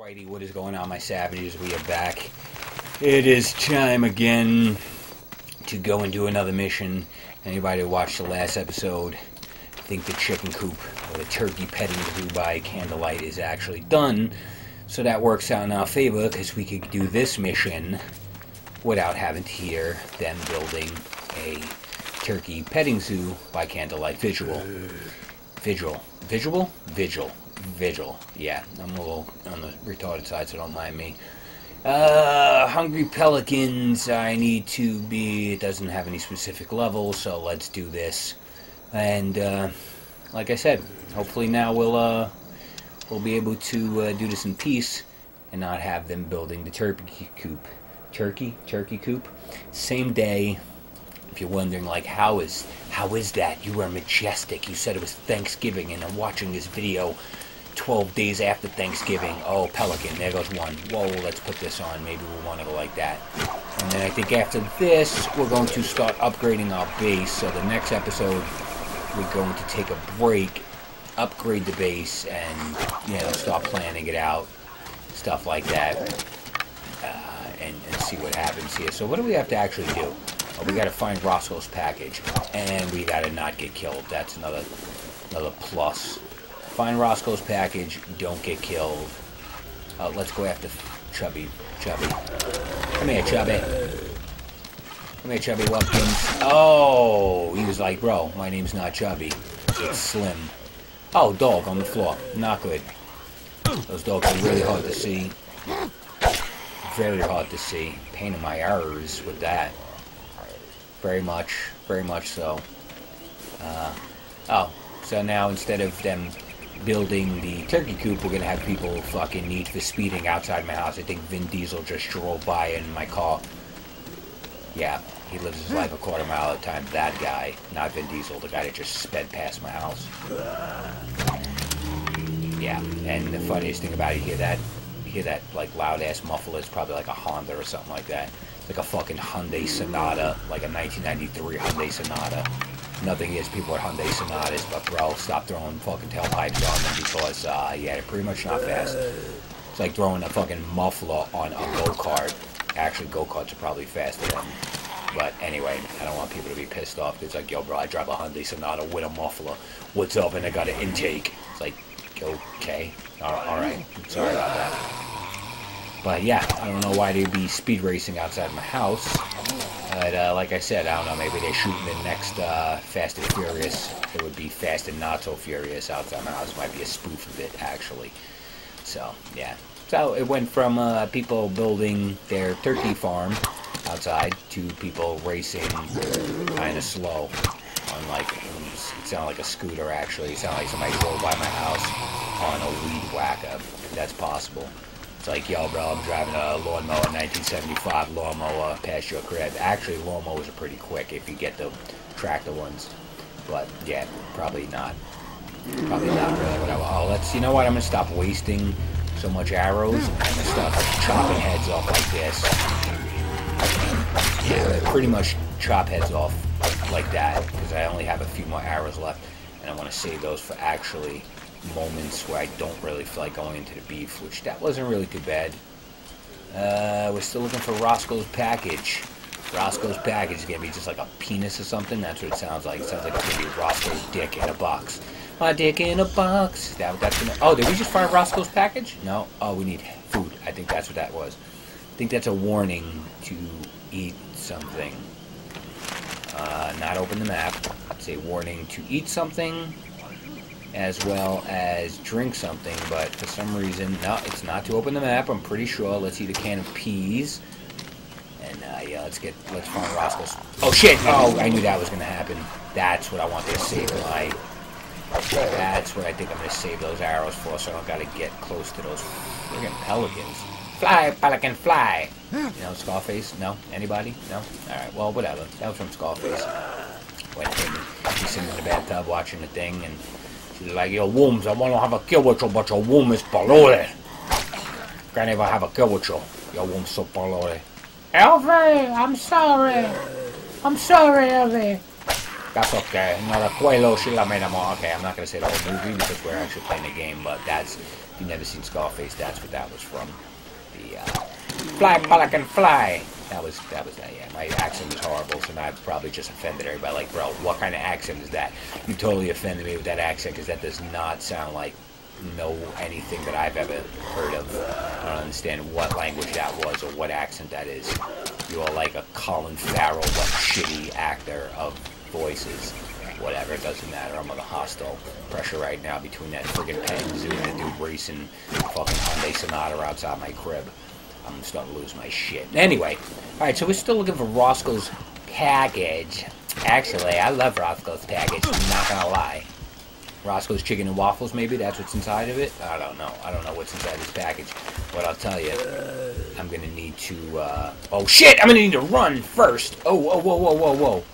Righty, what is going on, my savages? We are back. It is time again to go and do another mission. Anybody who watched the last episode, I think the chicken coop or the turkey petting zoo by candlelight is actually done. So that works out in our favor because we could do this mission without having to hear them building a turkey petting zoo by candlelight visual. Vigil. Yeah, I'm a little on the retarded side, so don't mind me. Hungry pelicans, I need to be... It doesn't have any specific levels, so let's do this. And, like I said, hopefully now we'll be able to do this in peace and not have them building the turkey coop. Turkey coop? Same day. If you're wondering, like, how is that? You were majestic. You said it was Thanksgiving, and I'm watching this video 12 days after Thanksgiving. Oh, pelican. There goes one. Whoa, let's put this on. Maybe we'll want to go like that. And then I think after this, we're going to start upgrading our base. So the next episode, we're going to take a break, upgrade the base, and, you know, start planning it out, stuff like that, and see what happens here. So what do we have to actually do? We gotta find Roscoe's package, and we gotta not get killed. That's another plus. Find Roscoe's package, don't get killed. Let's go after Chubby. Come here, Chubby. Come here, Chubby Watkins. Oh, he was like, bro, my name's not Chubby. It's Slim. Oh, dog on the floor. Not good. Those dogs are really hard to see. Very hard to see. Pain in my arse with that. Very much so. Oh, so now instead of them building the turkey coop, we're gonna have people fucking need for speeding outside my house. I think Vin Diesel just drove by in my car. Yeah, he lives his life a quarter mile at a time. That guy, not Vin Diesel, the guy that just sped past my house. Yeah, and the funniest thing about it, you hear that like loud ass muffler. It's probably like a Honda or something like that. Like a fucking Hyundai Sonata, like a 1993 Hyundai Sonata. Nothing against people with Hyundai Sonatas, but bro, stop throwing fucking tailpipes on them because, yeah, they're pretty much not fast. It's like throwing a fucking muffler on a go-kart. Actually, go-karts are probably faster than them. But anyway, I don't want people to be pissed off. It's like, yo, bro, I drive a Hyundai Sonata with a muffler. What's up? And I got an intake. It's like, okay. All right. I'm sorry about that. But yeah, I don't know why they'd be speed racing outside my house. But like I said, I don't know, maybe they're shooting the next Fast and Furious. It would be Fast and Not So Furious outside my house. Might be a spoof of it, actually. So, yeah. So it went from people building their turkey farm outside to people racing kind of slow. On like, it sounded like a scooter, actually. It sounded like somebody drove by my house on a weed whacker, if that's possible. It's like, yo, bro, I'm driving a lawnmower, 1975 lawnmower past your crib. Actually, lawnmowers are pretty quick if you get the tractor ones. But, yeah, probably not. Probably not really. Whatever. Oh, let's, you know what? I'm going to stop wasting so much arrows. I'm going to start chopping heads off like this. Yeah, pretty much chop heads off like that because I only have a few more arrows left. And I want to save those for actually... moments where I don't really feel like going into the beef, which that wasn't really too bad. We're still looking for Roscoe's package. Roscoe's package is going to be just like a penis or something. That's what it sounds like. It sounds like it's going to be Roscoe's dick in a box. My dick in a box. That's gonna... Oh, did we just find Roscoe's package? No. Oh, we need food. I think that's what that was. I think that's a warning to eat something. Not open the map. It's a warning to eat something. As well as drink something, but for some reason, no, it's not to open the map, I'm pretty sure. Let's eat a can of peas. And, yeah, let's find Roscoe's. Oh, shit! Oh, I knew that was gonna happen. That's what I wanted to save my... That's what I think I'm gonna save those arrows for, so I don't gotta get close to those friggin' pelicans. Fly, pelican, fly! You know, Scarface? No? Anybody? No? Alright, well, whatever. That was from Scarface. When he's sitting in the bathtub watching the thing, and... Like, your wombs, I want to have a kill with you, but your womb is polluted. Can't even have a kill with you. Your womb's so polluted. Elvie, I'm sorry. I'm sorry, Elvie. That's okay. Not a Quelo, she la made them all. Okay, I'm not going to say the whole movie because we're actually playing a game, but that's If you've never seen Scarface, that's what that was from. The fly, Pollock, and fly. That was that. Yeah, my accent was horrible, so now I've probably just offended everybody. Like, bro, what kind of accent is that? You totally offended me with that accent, because that does not sound like anything that I've ever heard of. I don't understand what language that was or what accent that is. You are like a Colin Farrell, like shitty actor of voices. Whatever, it doesn't matter. I'm on the hostile pressure right now between that friggin' Penn Zoo and the dude racing fucking Hyundai Sonata outside my crib. I'm starting to lose my shit. Anyway, alright, so we're still looking for Roscoe's package. Actually, I love Roscoe's package, I'm not gonna lie. Roscoe's chicken and waffles, maybe? That's what's inside of it? I don't know. I don't know what's inside this package. But I'll tell you, I'm gonna need to, oh shit! I'm gonna need to run first! Oh, whoa, whoa, whoa, whoa, whoa.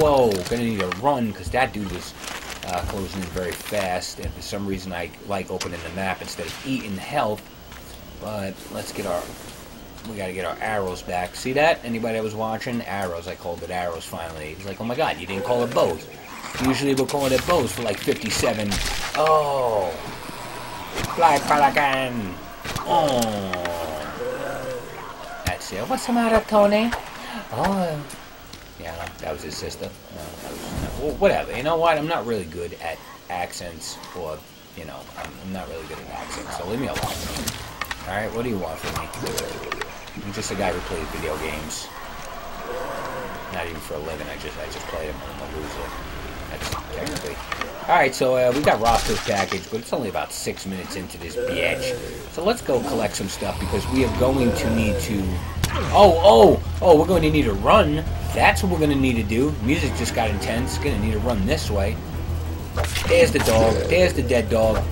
Whoa, gonna need to run, because that dude was closing in very fast, and for some reason I like opening the map instead of eating health. But let's get our, we gotta get our arrows back. See that? Anybody that was watching? Arrows, I called it arrows finally. He's like, oh my god, you didn't call it bows. Usually we're calling it bows for like 57. Oh! Fly, Pelican! Oh! That's it. What's the matter, Tony? Oh. Yeah, that was his sister. Well, whatever. You know what? I'm not really good at accents, or, you know, I'm not really good at accents, so leave me alone. Alright, what do you want from me? I'm just a guy who plays video games. Not even for a living, I just play them and I'm a loser. That's technically. Alright, so we got Roscoe's package, but it's only about 6 minutes into this bitch. So let's go collect some stuff, because we are going to need to... Oh, we're going to need to run. That's what we're going to need to do. Music just got intense. Going to need to run this way. There's the dog. There's the dead dog.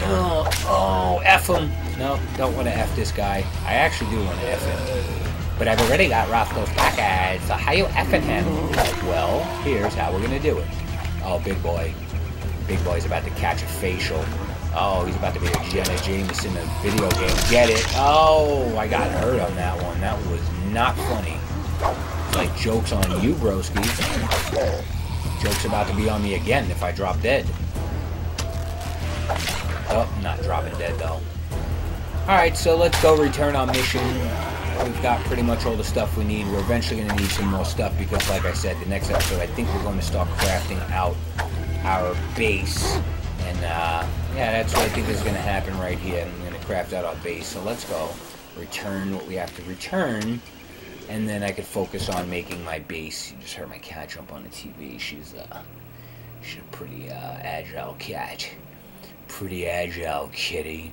Oh, F him. No, don't want to F this guy. I actually do want to F him. But I've already got Roscoe's package, so how you effing him? Well, here's how we're going to do it. Oh, big boy. Big boy's about to catch a facial. Oh, he's about to be a Jenna James in a video game. Get it? Oh, I got hurt on that one. That was not funny. Like, joke's on you, broski. Joke's about to be on me again if I drop dead. Oh, I'm not dropping dead, though. Alright, so let's go return our mission. We've got pretty much all the stuff we need. We're eventually going to need some more stuff because, like I said, the next episode, I think we're going to start crafting out our base. And, yeah, that's what I think is going to happen right here. I'm going to craft out our base. So let's go return what we have to return. And then I could focus on making my base. You just heard my cat jump on the TV. She's a pretty agile cat. Pretty agile kitty.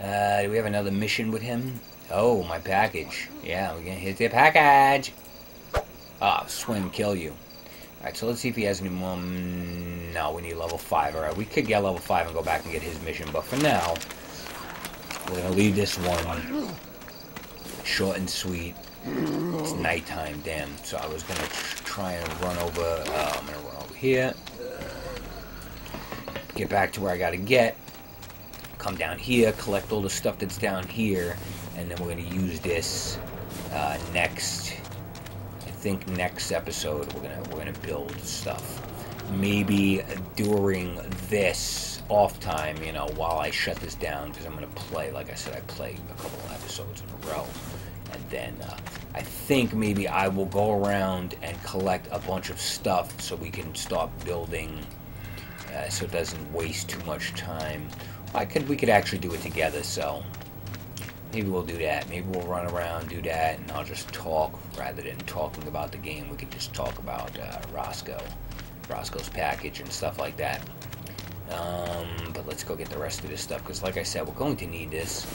Do we have another mission with him? Oh, my package. Yeah, we're going to hit the package. Ah, swim, kill you. Alright, so let's see if he has any more... No, we need level 5. Alright, we could get level 5 and go back and get his mission, but for now, we're going to leave this one short and sweet. It's nighttime, damn. So I was going to try and run over... I'm going to run over here. Get back to where I got to get. Come down here, collect all the stuff that's down here, and then we're going to use this next... I think next episode we're gonna build stuff. Maybe during this off time, you know, while I shut this down, because I'm gonna play. Like I said, I play a couple of episodes in a row, and then I think maybe I will go around and collect a bunch of stuff so we can start building, so it doesn't waste too much time. We could actually do it together, so. Maybe we'll do that. Maybe we'll run around, do that, and I'll just talk. Rather than talking about the game, we can just talk about Roscoe's package and stuff like that. But let's go get the rest of this stuff, because like I said, we're going to need this.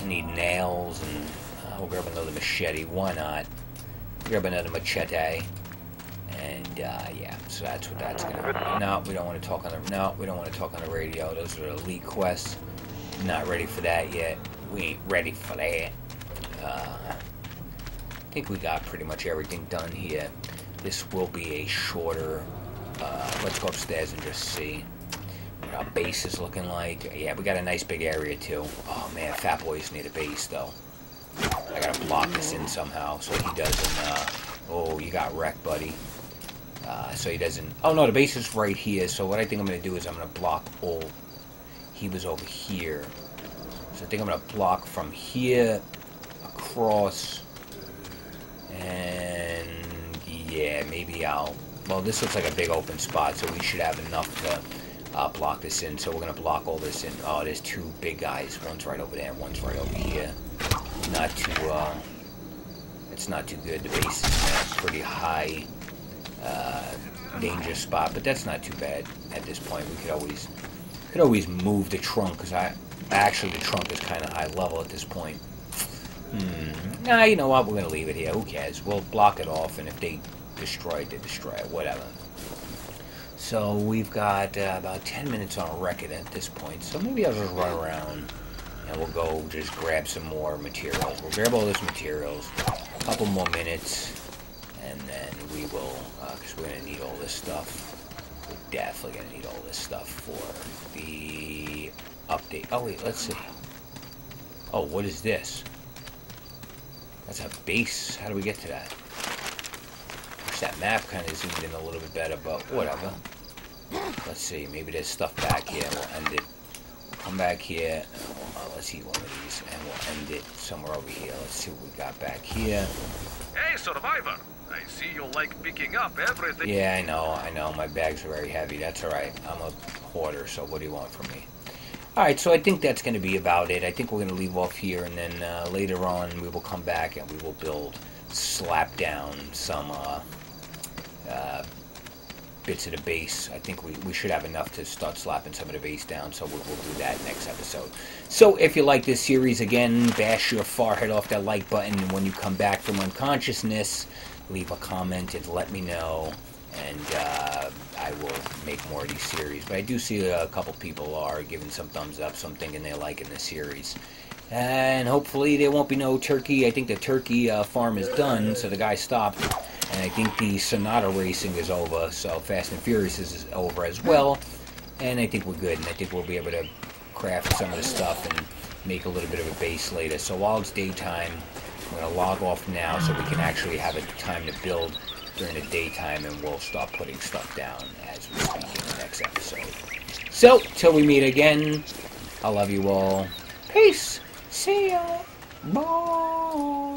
We need nails, and we'll grab another machete. Why not? We'll grab another machete. And, yeah, so that's what that's going to be. No, we don't want to talk on the... No, we don't want to talk on the radio. Those are elite quests. Not ready for that yet. We ain't ready for that. I think we got pretty much everything done here. This will be a shorter... let's go upstairs and just see what our base is looking like. Yeah, we got a nice big area, too. Oh, man, Fat Boy's near the base, though. I gotta block this in somehow so he doesn't... oh, you got wrecked, buddy. So he doesn't... Oh, no, the base is right here. So what I think I'm gonna do is I'm gonna block all... He was over here. So I think I'm going to block from here across. And yeah, maybe I'll... Well, this looks like a big open spot, so we should have enough to block this in. So we're going to block all this in. Oh, there's two big guys. One's right over there and one's right over here. Not too... it's not too good. The base is a pretty high danger spot, but that's not too bad at this point. We could always... move the trunk, because actually the trunk is kind of high level at this point. Nah, you know what, we're going to leave it here. Who cares? We'll block it off, and if they destroy it, they destroy it. Whatever. So we've got about 10 minutes on record at this point, so maybe I'll just run around, and we'll go just grab some more materials. We'll grab all those materials, a couple more minutes, and then we will, because we're going to need all this stuff. We're definitely going to need all this stuff for the update. Oh, wait, let's see. Oh, what is this? That's a base. How do we get to that? Wish that map kind of zoomed in a little bit better, but whatever. Let's see. Maybe there's stuff back here. We'll end it. We'll come back here. Let's see one of these, and we'll end it somewhere over here. Let's see what we got back here. Hey, Survivor! I see you like picking up everything. Yeah, I know. My bags are very heavy. That's all right. I'm a hoarder, so what do you want from me? All right, so I think that's going to be about it. I think we're going to leave off here, and then later on we will come back and we will build, slap down some bits of the base. I think we should have enough to start slapping some of the base down, so we'll do that next episode. So if you like this series, again, bash your forehead off that like button, and when you come back from unconsciousness, leave a comment and let me know, and I will make more of these series. But I do see a couple people are giving some thumbs up, some thinking they like in the series. And hopefully there won't be no turkey. I think the turkey farm is done, so the guy stopped. And I think the Sonata racing is over, so Fast and Furious is over as well. And I think we're good, and I think we'll be able to craft some of the stuff and make a little bit of a base later. So while it's daytime, I'm going to log off now so we can actually have a time to build during the daytime, and we'll start putting stuff down as we speak in the next episode. So, till we meet again, I love you all. Peace. See ya. Bye.